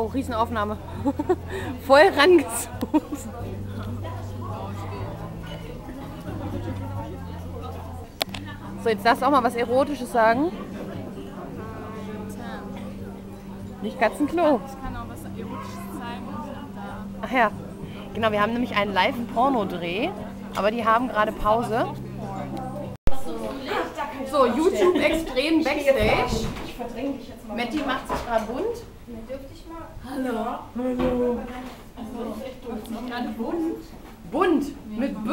Oh, Riesenaufnahme. Voll rangezogen. So, jetzt darfst du auch mal was Erotisches sagen. Nicht Katzenklo. Ich kann auch was Erotisches zeigen. Ach ja, genau, wir haben nämlich einen Live-Porno-Dreh, aber die haben gerade Pause. So, YouTube extrem Backstage. Ich verdränge dich jetzt mal. Matti macht sich gerade bunt. Dürfte ich mal? Hallo. Hallo. Also, ich bin gerade bunt. Bunt? Mit B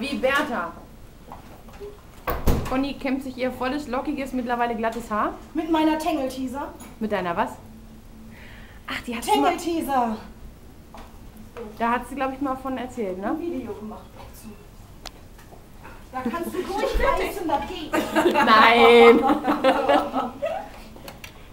wie Bertha. Conny kämmt sich ihr volles, lockiges, mittlerweile glattes Haar. Mit meiner Tangle Teaser. Mit deiner was? Ach, die hat Tangle Teaser. Da hat sie, glaube ich, mal von erzählt, ne? Ein Video gemacht dazu. Da kannst du durchreißen, das geht. Nein.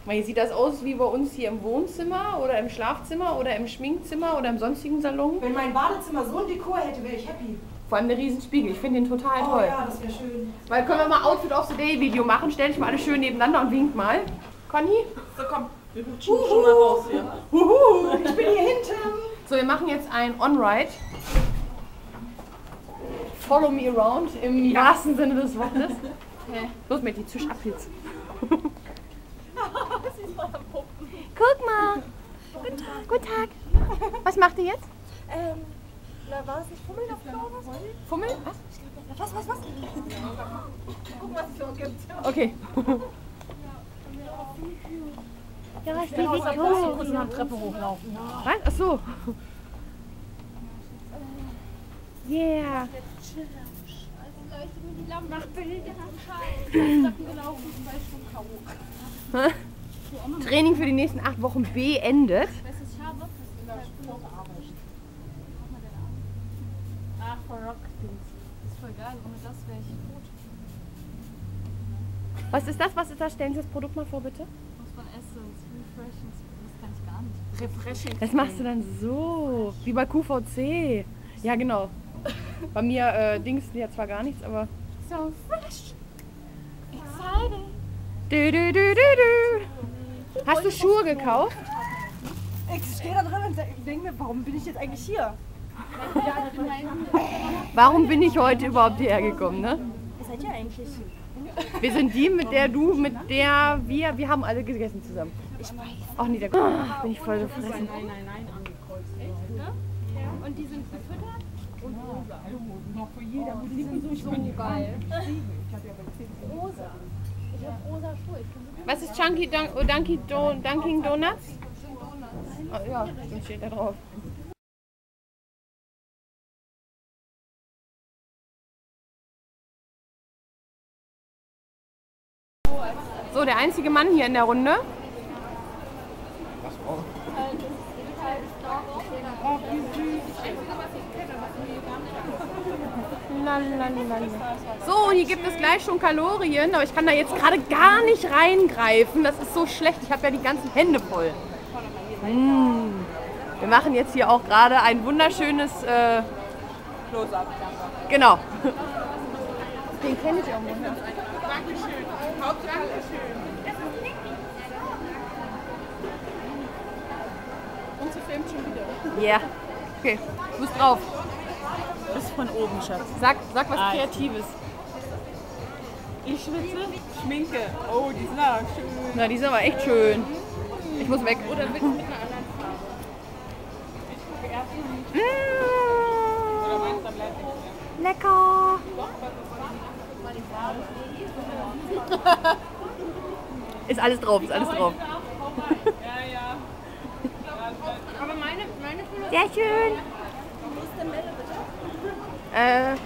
Wie sieht das aus wie bei uns hier im Wohnzimmer oder im Schlafzimmer oder im Schminkzimmer oder im sonstigen Salon? Wenn mein Badezimmer so ein Dekor hätte, wäre ich happy. Vor allem der Riesenspiegel, ich finde den total toll. Oh ja, das wäre schön. Weil können wir mal Outfit of the Day Video machen, stell dich mal alle schön nebeneinander und winkt mal. Conny? So komm, wir rutschen schon mal raus hier. Huhu, ich bin hier hinten. So, wir machen jetzt ein On-Ride. Follow me around im wahrsten Sinne des Wortes. Okay. Los Mädchen, zisch ab jetzt. Guck mal. Guten Tag. Guten Tag. Was macht ihr jetzt? Na, war es nicht Fummel da vorne? Fummel? Was? Was? Guck, was es so gibt. Okay. Ja, ich will nicht hoch. Ich muss Treppe hochlaufen. Was? Ach so. Yeah. Mach Bilder. Ich bin gelaufen, weil ich schon K.O. Training für die nächsten 8 Wochen beendet. Ach, Rock. Ist voll geil. Ohne das wäre ich tot. Was ist das? Was ist das? Stellen Sie das Produkt mal vor, bitte. Muss man essen. Refreshing. Das kann ich gar nicht. Refreshing. Das machst du dann so. Wie bei QVC. Ja, genau. Bei mir Dings ja zwar gar nichts, aber. So fresh. Exciting. Hast du Schuhe gekauft? Ich stehe da drin und denke mir, warum bin ich jetzt eigentlich hier? Warum bin ich heute überhaupt hierher gekommen, ne? Was seid ihr eigentlich? Wir sind die, mit der du, mit der wir haben alle gegessen zusammen. Ich weiß. Ach nee, da bin ich voll gefressen. Nein, angekreuzt. Echt, ne? Und die sind gefüttert? Und rosa. Noch für jeder. Die sind so geil. Ich habe ja bei 10 rosa. Ich habe rosa Schuhe. Was ist Dunkin Donuts? Oh, ja, das steht da drauf. So, der einzige Mann hier in der Runde. Was braucht so, und hier gibt es gleich schon Kalorien, aber ich kann da jetzt gerade gar nicht reingreifen. Das ist so schlecht, ich habe ja die ganzen Hände voll. Wir machen jetzt hier auch gerade ein wunderschönes Close-up. Genau. Den kenne ich auch nicht. Dankeschön. Hauptsache schön. Und sie filmt schon wieder. Ja. Yeah. Okay, du bist drauf. Das ist von oben, Schatz. Sag was Kreatives. Ich schwitze, Schminke. Oh, die sind aber schön. Na, die sind aber echt schön. Ich muss weg. Oder mit einer anderen Farbe. Ich gucke erst mal. Oder meinst du, da bleibt nichts mehr? Lecker. Ist alles drauf, ist alles drauf. Ja. Aber meine Fülle. Sehr schön. Wo ist der Melle, bitte? Können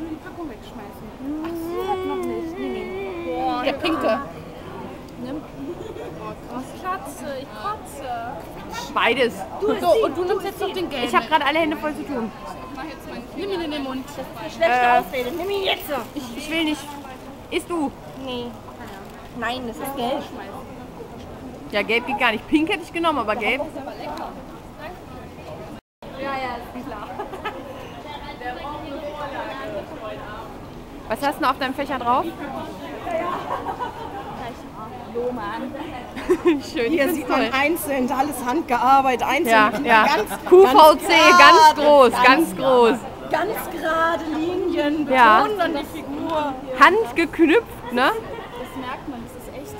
wir die Packung wegschmeißen? Ach so, das noch nicht. Nee. Boah, der pinkte. Nimm. Oh, Schatz, ich kotze. Beides. So, und du nimmst jetzt noch den Geld. Ich habe gerade alle Hände voll zu tun. Nimm ihn in den Mund. Das ist eine schlechte Ausrede. Nimm ihn jetzt. Ich will nicht. Isst du? Nee. Nein, das ist gelb. Ja, gelb geht gar nicht. Pink hätte ich genommen, aber gelb. Das ist aber lecker. Danke. Ja, ist klar. Was hast du noch auf deinem Fächer drauf? Schön. Hier sieht man einzeln, alles handgearbeitet, einzeln. Ja, ja. QVC, ganz groß. Ganz gerade Linien, betonen dann die Figur. Handgeknüpft, ne? Das merkt man, das ist echt.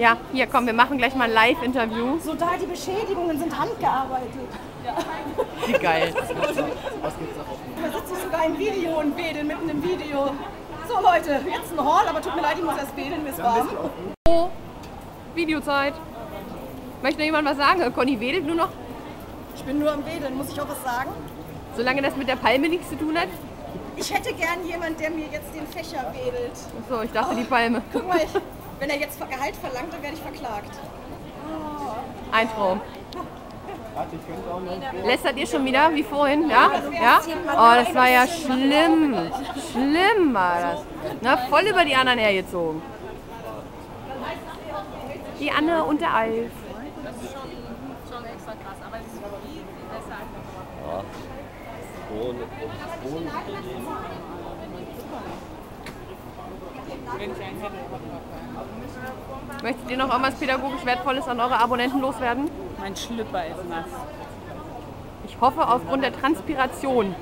Ja, hier, komm, wir machen gleich mal ein Live-Interview. So, da die Beschädigungen sind handgearbeitet. Ja. Wie geil. Da sitze ich sogar im Video und wedel mitten im Video. So, Leute, jetzt ein Haul, aber tut mir leid, ich muss erst wedeln, mir ist warm. Oh, Videozeit. Möchte noch jemand was sagen? Conny wedelt nur noch. Ich bin nur am Wedeln, muss ich auch was sagen? Solange das mit der Palme nichts zu tun hat. Ich hätte gern jemanden, der mir jetzt den Fächer wedelt. Achso, ich dachte die Palme. Guck mal, wenn er jetzt Gehalt verlangt, dann werde ich verklagt. Oh. Ein Traum. Lästert ihr schon wieder, wie vorhin? Ja? Ja? Oh, das war ja schlimm. Schlimm war das. Na, voll über die anderen hergezogen. Die Anne und der Alf. Das ist schon extra krass, aber es ist viel besser einfach. Möchtet ihr noch irgendwas pädagogisch Wertvolles an eure Abonnenten loswerden? Mein Schlüpper ist nass. Ich hoffe aufgrund der Transpiration.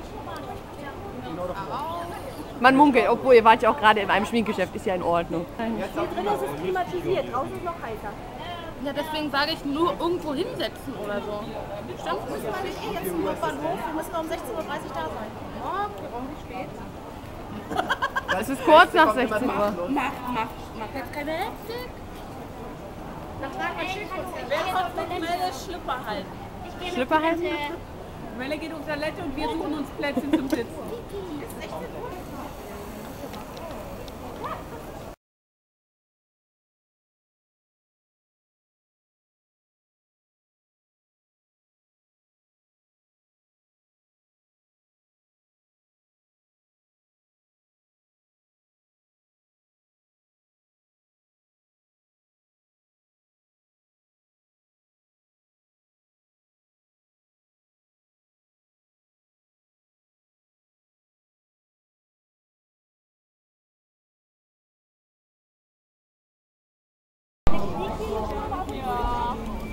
Man munkelt, obwohl ihr wart ja auch gerade in einem Schminkgeschäft, ist ja in Ordnung. Hier drin ist es klimatisiert, draußen ist es noch heißer. Ja, deswegen sage ich nur irgendwo hinsetzen oder so. Stimmt, müssen wir nicht jetzt zum Bahnhof, wir müssen um 16:30 Uhr da sein. Oh, wir brauchen nicht spät. Es ist kurz nach 16 Uhr. Mach jetzt keine Hektik. Dann frag mal Wer Melle Schlüpper halten? Schlüpper halten? Melle geht auf Toilette und wir suchen uns Plätzchen zum Sitzen. Ist echt gut.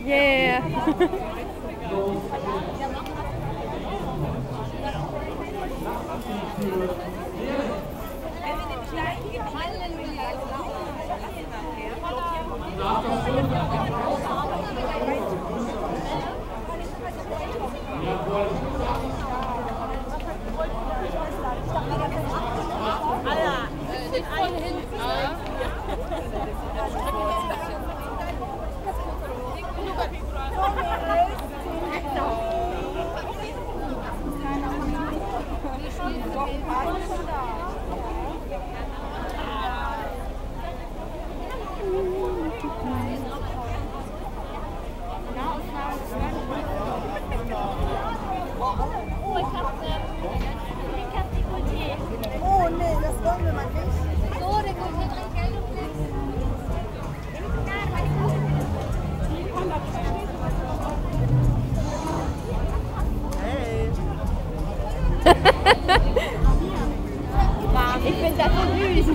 Yeah. Ich bin das so süß.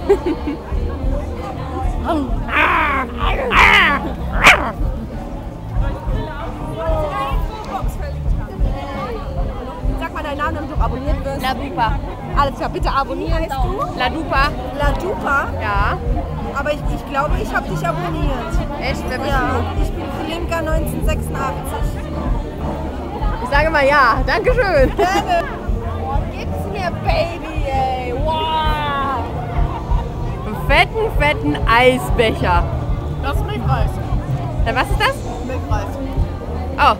Sag mal deinen Namen, damit du abonniert wirst. LaDupa. Alles klar, bitte abonnieren. Heißt du? LaDupa. LaDupa? Ja. Aber ich glaube, ich habe dich abonniert. Echt? Wer bist du? Ich bin Filinka1986. Ich sage mal ja. Dankeschön. Gerne. Gib's mir, Baby, ey. Wow. Einen fetten, fetten Eisbecher. Das ist Milchreis. Was ist das? Milchreis. Oh.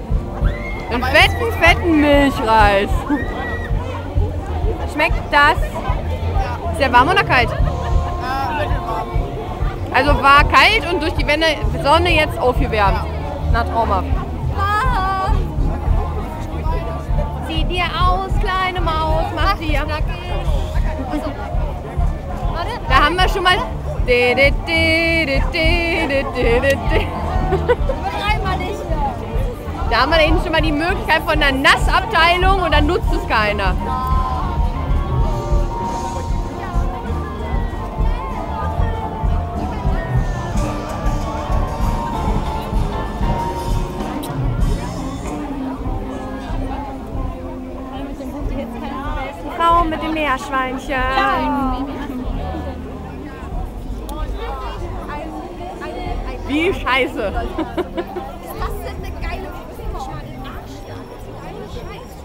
Einen fetten, fetten Milchreis. Schmeckt das? Ja. Ist der warm oder kalt? Mittelwarm. Also war kalt und durch die Sonne jetzt aufgewärmt. Ja. Na, traumhaft. Sieh dir aus, kleine Maus, mach dir. Da haben wir schon mal. Da haben wir eben schon mal die Möglichkeit von einer Nassabteilung und dann nutzt es keiner. Sachen mit dem Meerschweinchen. Ja. Wie scheiße. Das ist eine geile Scheiße.